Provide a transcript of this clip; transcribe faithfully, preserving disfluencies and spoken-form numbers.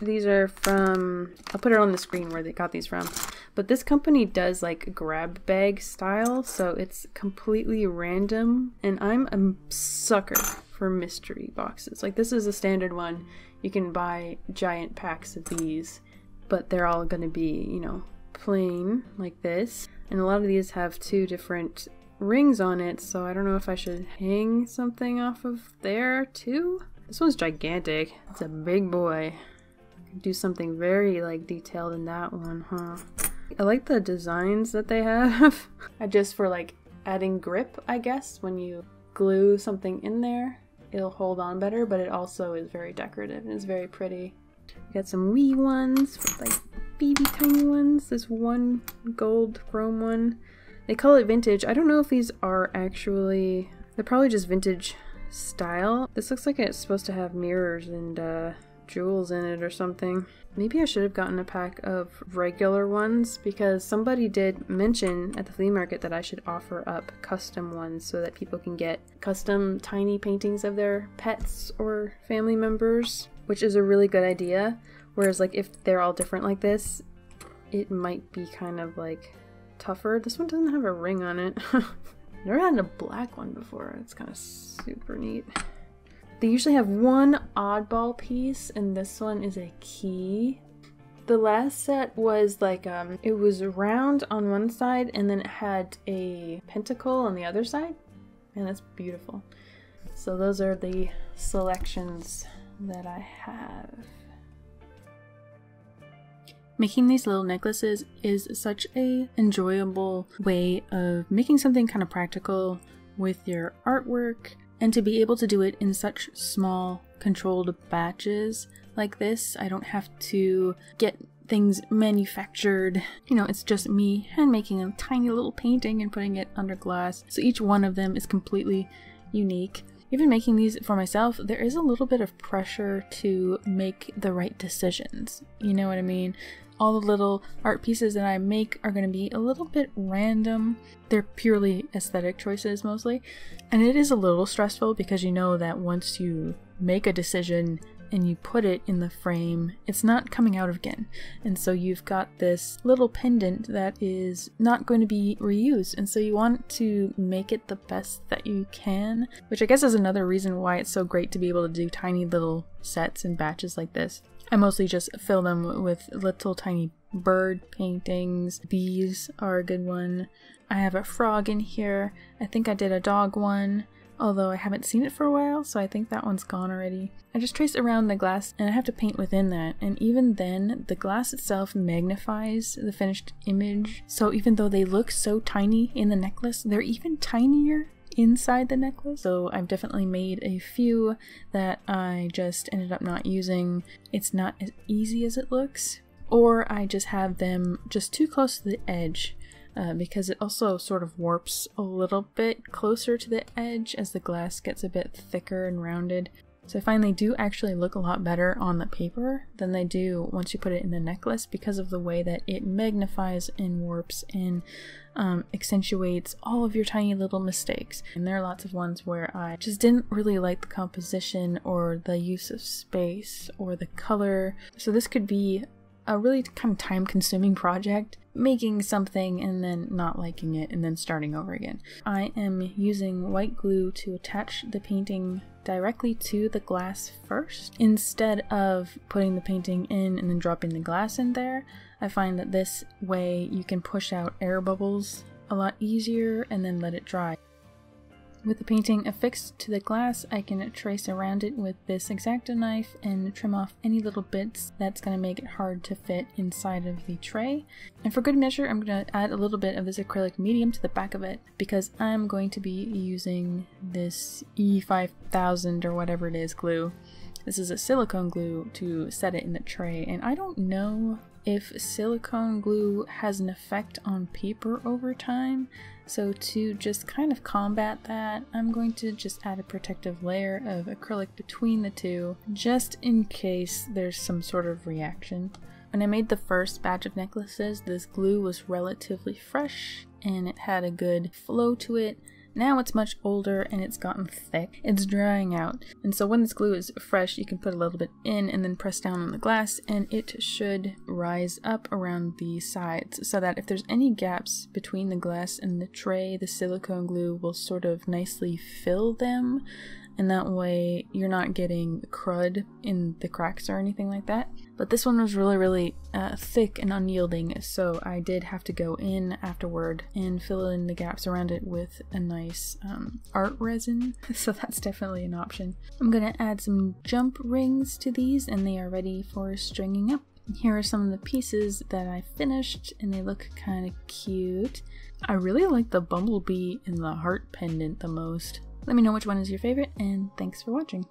these are from, I'll put it on the screen where they got these from, but this company does like grab bag style, so it's completely random, and I'm a sucker for mystery boxes. Like, this is a standard one. You can buy giant packs of these, but they're all gonna be, you know, plain like this, and a lot of these have two different rings on it, so I don't know if I should hang something off of there too. This one's gigantic. It's a big boy. I could do something very like detailed in that one, huh? I like the designs that they have. I just for like adding grip, I guess, when you glue something in there, it'll hold on better, but it also is very decorative and it's very pretty. We got some wee ones, with, like baby tiny ones. This one gold chrome one. They call it vintage. I don't know if these are actually, they're probably just vintage style. This looks like it's supposed to have mirrors and uh, jewels in it or something. Maybe I should have gotten a pack of regular ones, because somebody did mention at the flea market that I should offer up custom ones so that people can get custom tiny paintings of their pets or family members, which is a really good idea. Whereas like if they're all different like this, it might be kind of like tougher. This one doesn't have a ring on it. Never had a black one before. It's kind of super neat. They usually have one oddball piece, and this one is a key. The last set was like, um, it was round on one side, and then it had a pentacle on the other side. And that's beautiful. So those are the selections that I have. Making these little necklaces is such a enjoyable way of making something kind of practical with your artwork, and to be able to do it in such small controlled batches like this. I don't have to get things manufactured, you know, it's just me hand making a tiny little painting and putting it under glass. So each one of them is completely unique. Even making these for myself, there is a little bit of pressure to make the right decisions. You know what I mean? All the little art pieces that I make are going to be a little bit random. They're purely aesthetic choices mostly. And it is a little stressful because you know that once you make a decision and you put it in the frame, it's not coming out again. And so you've got this little pendant that is not going to be reused. And so you want to make it the best that you can, which I guess is another reason why it's so great to be able to do tiny little sets and batches like this. I mostly just fill them with little tiny bird paintings. Bees are a good one. I have a frog in here. I think I did a dog one, although I haven't seen it for a while, so I think that one's gone already. I just trace around the glass and I have to paint within that, and even then the glass itself magnifies the finished image, so even though they look so tiny in the necklace, they're even tinier inside the necklace. So I've definitely made a few that I just ended up not using. It's not as easy as it looks, or I just have them just too close to the edge. Uh, because it also sort of warps a little bit closer to the edge as the glass gets a bit thicker and rounded. So I find they do actually look a lot better on the paper than they do once you put it in the necklace, because of the way that it magnifies and warps and um, accentuates all of your tiny little mistakes. And there are lots of ones where I just didn't really like the composition or the use of space or the color. So this could be a really kind of time-consuming project, making something and then not liking it and then starting over again. I am using white glue to attach the painting directly to the glass first, instead of putting the painting in and then dropping the glass in there. I find that this way you can push out air bubbles a lot easier and then let it dry. With the painting affixed to the glass, I can trace around it with this X-Acto knife and trim off any little bits that's going to make it hard to fit inside of the tray. And for good measure, I'm going to add a little bit of this acrylic medium to the back of it, because I'm going to be using this E five thousand or whatever it is glue. This is a silicone glue to set it in the tray, and I don't know if silicone glue has an effect on paper over time, so to just kind of combat that, I'm going to just add a protective layer of acrylic between the two, just in case there's some sort of reaction. When I made the first batch of necklaces, this glue was relatively fresh and it had a good flow to it, Now it's much older and it's gotten thick. It's drying out. And so when this glue is fresh, you can put a little bit in and then press down on the glass, and it should rise up around the sides so that if there's any gaps between the glass and the tray, the silicone glue will sort of nicely fill them. And that way you're not getting crud in the cracks or anything like that. But this one was really, really uh, thick and unyielding, so I did have to go in afterward and fill in the gaps around it with a nice um, art resin, so that's definitely an option. I'm gonna add some jump rings to these, and they are ready for stringing up. Here are some of the pieces that I finished, and they look kind of cute. I really like the bumblebee and the heart pendant the most. Let me know which one is your favorite, and thanks for watching.